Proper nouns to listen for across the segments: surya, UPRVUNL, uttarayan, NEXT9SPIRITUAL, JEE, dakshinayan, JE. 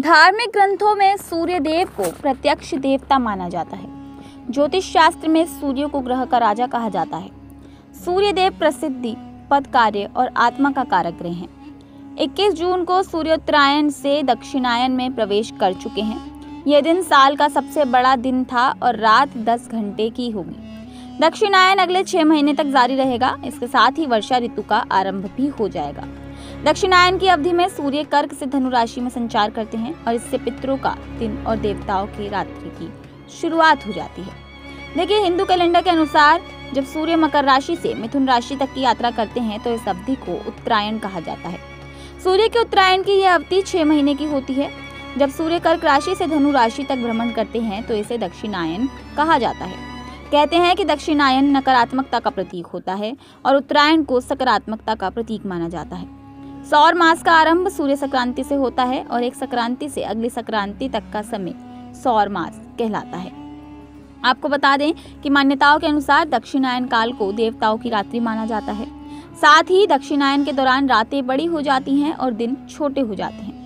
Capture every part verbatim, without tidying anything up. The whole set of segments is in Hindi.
धार्मिक ग्रंथों में सूर्य देव को प्रत्यक्ष देवता माना जाता है। ज्योतिष शास्त्र में सूर्य को ग्रह का राजा कहा जाता है। सूर्य देव प्रसिद्धि, पद, कार्य और आत्मा का कारक ग्रह हैं। इक्कीस जून को सूर्य उत्तरायण से दक्षिणायन में प्रवेश कर चुके हैं। यह दिन साल का सबसे बड़ा दिन था और रात दस घंटे की होगी। दक्षिणायन अगले छः महीने तक जारी रहेगा। इसके साथ ही वर्षा ऋतु का आरंभ भी हो जाएगा। दक्षिणायन की अवधि में सूर्य कर्क से धनु राशि में संचार करते हैं और इससे पितरों का दिन और देवताओं की रात्रि की शुरुआत हो जाती है। देखिए, हिंदू कैलेंडर के अनुसार जब सूर्य मकर राशि से मिथुन राशि तक की यात्रा करते हैं तो इस अवधि को उत्तरायण कहा जाता है। सूर्य के उत्तरायण की यह अवधि छः महीने की होती है। जब सूर्य कर्क राशि से धनु राशि तक भ्रमण करते हैं तो इसे दक्षिणायन कहा जाता है। कहते हैं कि दक्षिणायन नकारात्मकता का प्रतीक होता है और उत्तरायण को सकारात्मकता का प्रतीक माना जाता है। सौर मास का आरंभ सूर्य संक्रांति से होता है और एक संक्रांति से अगली संक्रांति तक का समय सौर मास कहलाता है। आपको बता दें कि मान्यताओं के अनुसार दक्षिणायन काल को देवताओं की रात्रि माना जाता है। साथ ही दक्षिणायन के दौरान रातें बड़ी हो जाती हैं और दिन छोटे हो जाते हैं।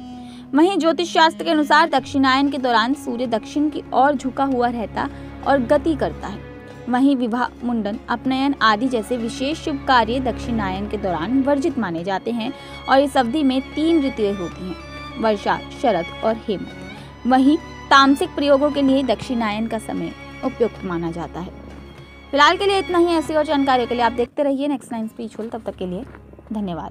वहीं ज्योतिष शास्त्र के अनुसार दक्षिणायन के दौरान सूर्य दक्षिण की ओर झुका हुआ रहता और गति करता है। वहीं विवाह, मुंडन, अपनयन आदि जैसे विशेष शुभ कार्य दक्षिणायन के दौरान वर्जित माने जाते हैं और इस अवधि में तीन ऋतुएं होती हैं, वर्षा, शरद और हेमंत। वहीं तामसिक प्रयोगों के लिए दक्षिणायन का समय उपयुक्त माना जाता है। फिलहाल के लिए इतना ही। ऐसी और जानकारियों के लिए आप देखते रहिए नेक्स्ट नाइन स्पिरिचुअल। तब तक के लिए धन्यवाद।